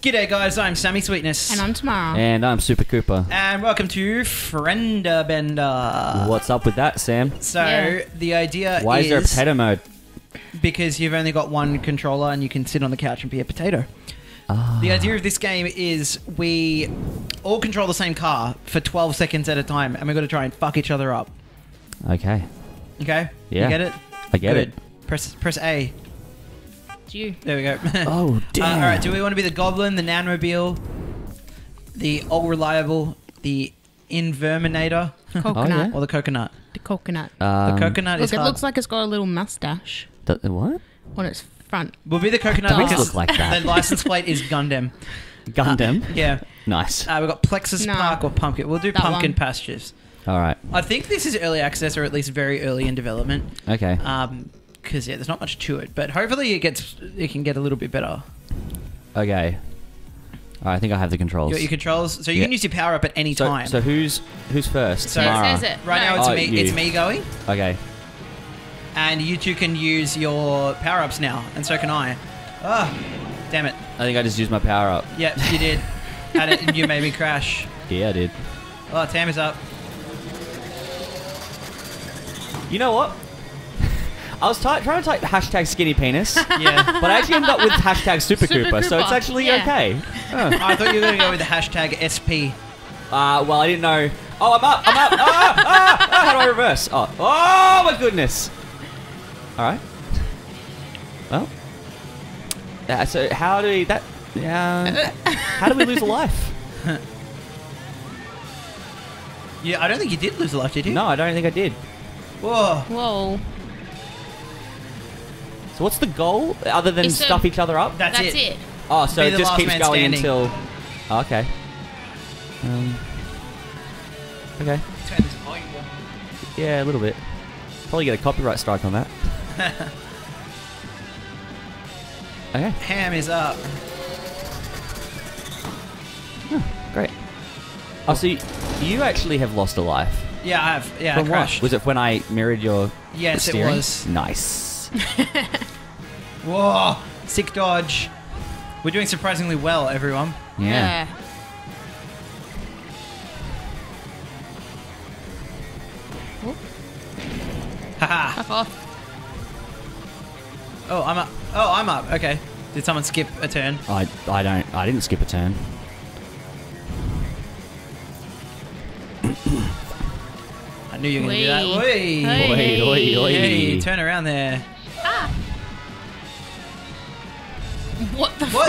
G'day guys, I'm Sammy Sweetness. And I'm Tamara. And I'm Super Koopa. And welcome to Friender Bender. What's up with that, Sam? So, the idea Why is there a potato mode? Because you've only got one controller and you can sit on the couch and be a potato. The idea of this game is we all control the same car for 12 seconds at a time and we've got to try and fuck each other up. Okay. Okay? Yeah. You get it? I get Good. It. Press A. You. There we go. Oh, damn. Alright, do we want to be the Goblin, the Nanomobile, the All Reliable, the Inverminator, coconut. Or the Coconut? The Coconut. The Coconut is hard. It looks like it's got a little mustache. What? On its front. We'll be the Coconut because look like that. The license plate is Gundam. Gundam? Yeah. Nice. We've got Plexus Park or Pumpkin. We'll do that Pumpkin Pastures. Alright. I think this is early access or at least very early in development. Okay. Because there's not much to it, but hopefully it can get a little bit better. Okay, I think I have the controls. You got your controls, so you can use your power up at any time. So who's first? So Tamara. Right now it's me. You. It's me going. Okay. And you two can use your power ups now, and so can I. Oh, damn it! I think I just used my power up. Yep, you did. And you made me crash. Yeah, I did. Oh, Tam is up. You know what? I was trying to type hashtag skinny penis, but I actually ended up with hashtag super Koopa, so it's actually okay. Oh. I thought you were going to go with the hashtag SP. Well, I didn't know. Oh, I'm up. How do I reverse? Oh my goodness. All right. Well, so how do we lose a life? Yeah, I don't think you did lose a life, did you? No, I don't think I did. Whoa. So what's the goal other than stuff each other up? That's it. Oh, so it just keeps going until... Oh, okay. Okay. Turn this volume down. Yeah, a little bit. Probably get a copyright strike on that. Okay. Ham is up. Oh, great. Oh, so you actually have lost a life. Yeah, I have. Yeah, I crashed. Was it when I mirrored your steering? Yes, it was. Nice. Whoa, sick dodge. We're doing surprisingly well, everyone. Yeah. Haha. -ha. Oh, I'm up. Oh, I'm up. Okay. Did someone skip a turn? I didn't skip a turn. I knew you were going to do that. Oi. Hey, turn around there. What the fuck?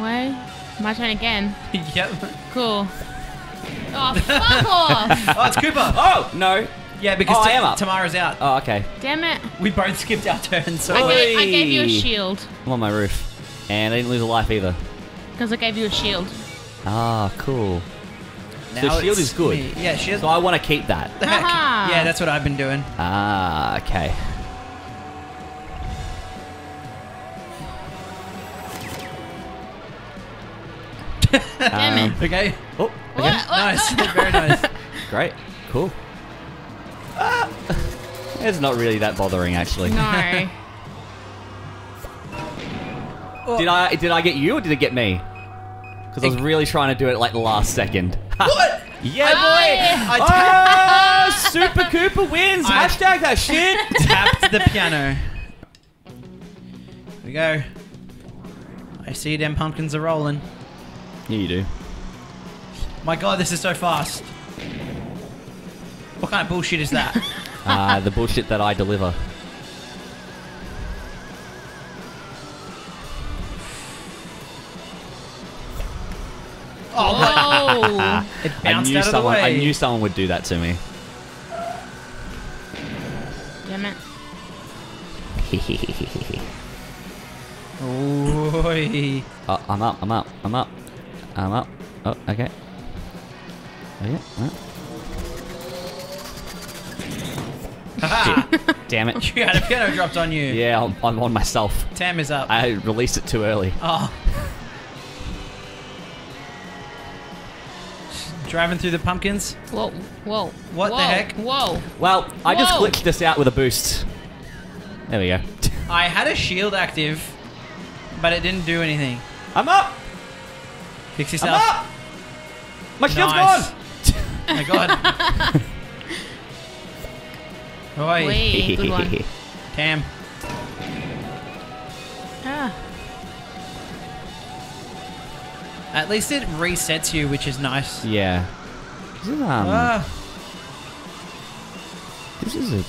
Wait. My turn again. Yep. Cool. Oh, fuck off! Oh, it's Koopa! Oh! No. Yeah, because I am up. Tamara's out. Oh, okay. Damn it. We both skipped our turns. So I gave you a shield. I'm on my roof. And I didn't lose a life either. Because I gave you a shield. Ah, cool. Now so shield is good. Me. Yeah, shield. So I want to keep that. Yeah, that's what I've been doing. Ah, okay. Damn it. Okay. Oh, again. Nice. Very nice. Great. Cool. Ah. It's not really that bothering, actually. No. Did I get you or did it get me? Because I was really trying to do it like the last second. What? Yeah, boy! Super Koopa wins! Hashtag that shit! Tapped the piano. There we go. I see them pumpkins are rolling. Yeah, you do. My god, this is so fast. What kind of bullshit is that? The bullshit that I deliver. Oh, it bounced out of the way. I knew someone would do that to me. Damn it. Oi. Oh, I'm up. Oh, okay. Shit. Damn it. You had a piano dropped on you. Yeah, I'm on myself. Tam is up. I released it too early. Oh. Driving through the pumpkins. Whoa, whoa. What the heck? Whoa. Well, I just glitched this out with a boost. There we go. I had a shield active, but it didn't do anything. I'm up! Fix yourself. I'm up! My shield's gone! Oh my god. Oi. Wee, good one. Tam. Ah. At least it resets you, which is nice. Yeah. This is a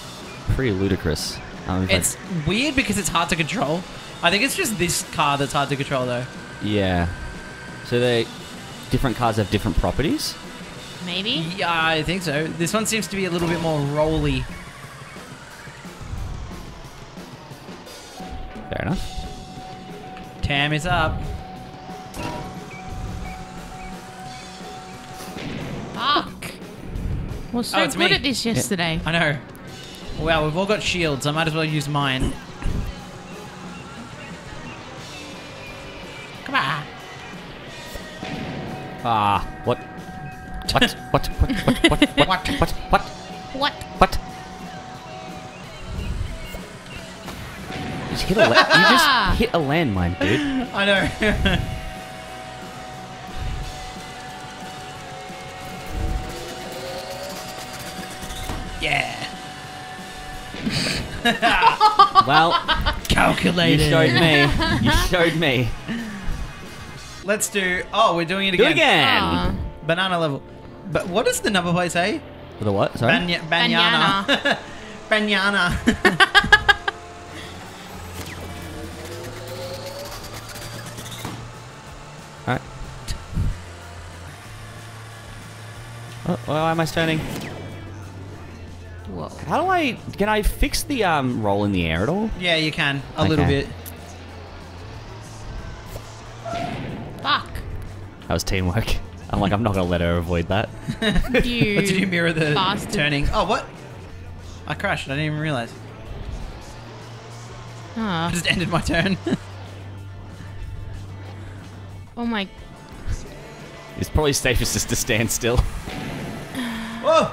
pretty ludicrous. It's weird because it's hard to control. I think it's just this car that's hard to control, though. Yeah. So they different cars have different properties? Maybe? Yeah, I think so. This one seems to be a little bit more rolly. Fair enough. Tam is up. Fuck. Well, so good at this yesterday. I know. Well, we've all got shields. I might as well use mine. Come on. Ah, what? What? What? What? What? What? What? What? What? What? What? You just hit a landmine, dude. I know. Yeah. Well, calculated. You showed me. You showed me. Let's do. Oh, we're doing it again. Do it again. Banana level. But what does the number plate say? The what? Sorry. Banyana. Banyana. Alright. Oh, why am I standing? Whoa. How do I... Can I fix the roll in the air at all? Yeah, you can. A little bit. Fuck. That was teamwork. I'm like, I'm not going to let her avoid that. You did you mirror the bastard. Turning? Oh, what? I crashed. I didn't even realize. I just ended my turn. Oh my... It's probably safest just to stand still. Whoa!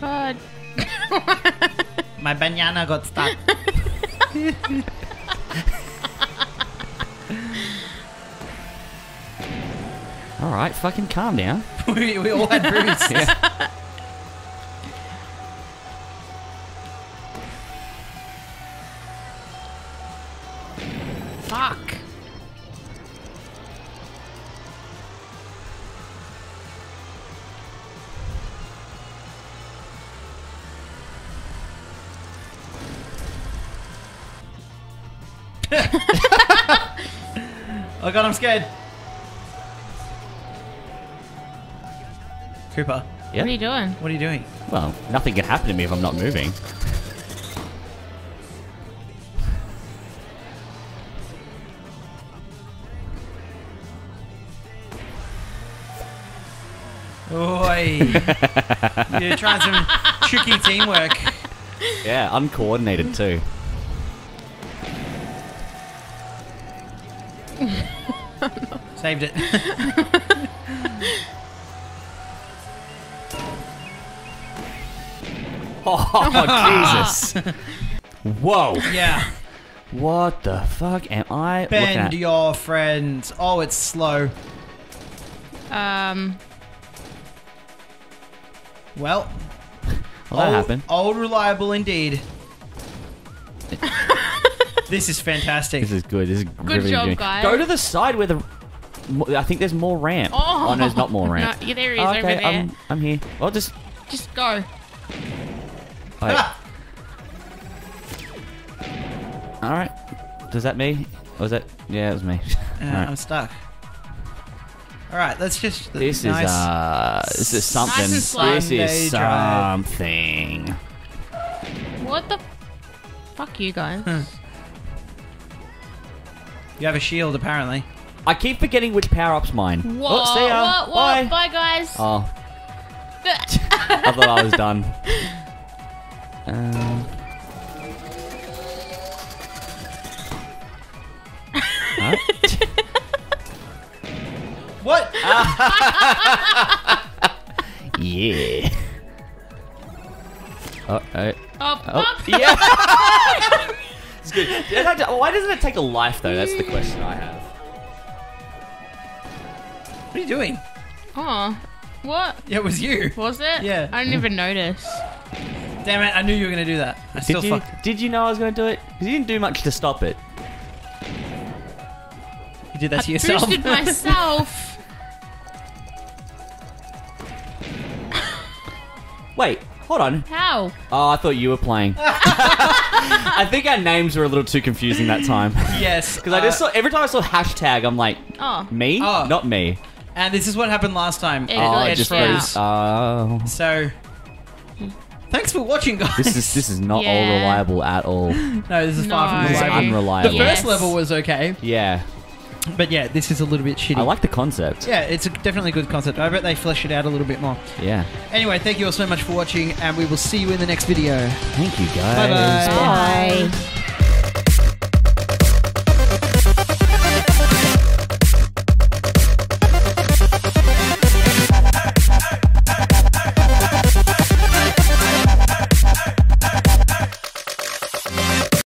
God. My banana got stuck. Alright, fucking calm down. we all had bruises. Yeah. Fuck. Oh god, I'm scared. Koopa. Yep. What are you doing? What are you doing? Well, nothing can happen to me if I'm not moving. Oi. You're trying some tricky teamwork. Yeah, uncoordinated too. Saved it. Oh, Jesus. Whoa. Yeah. What the fuck am I looking at? Bend your friends. Oh, it's slow. Well, that happened. Old reliable indeed. This is fantastic. This is good. This is good job, guys. Go to the side where the... I think there's more ramp. Oh, no, there's not more ramp. No, yeah, there is over there. I'm here. I'll just... Just go. Alright. Does that me? Or was that... Yeah, it was me. Right. I'm stuck. Alright, let's just... This is, this is something. Nice and slow. This is something. What the... Fuck you guys. You have a shield, apparently. I keep forgetting which power-up's mine. Whoa, oh, see ya. Whoa, whoa. Bye. Bye, guys. Oh. I thought I was done. What? Yeah. Oh, oh. Oh. Yeah. It's good. Why doesn't it take a life though? That's the question I have. What are you doing? Oh, what? Yeah, it was you. Was it? Yeah. I didn't even notice. Damn it! I knew you were gonna do that. I still fucked. Did you know I was gonna do it? Because you didn't do much to stop it. You did that to yourself. I boosted myself. Wait. Hold on. How? Oh, I thought you were playing. I think our names were a little too confusing that time. Yes. Because I just saw, every time I saw hashtag, I'm like, oh. Me? Oh. Not me. And this is what happened last time. It just froze. Oh. So, thanks for watching, guys. This is not all reliable at all. No, this is far from reliable. This is unreliable. The first level was okay. Yeah. But yeah, this is a little bit shitty. I like the concept. Yeah, it's definitely a good concept. I bet they flesh it out a little bit more. Yeah. Anyway, thank you all so much for watching, and we will see you in the next video. Thank you, guys. Bye-bye. Bye.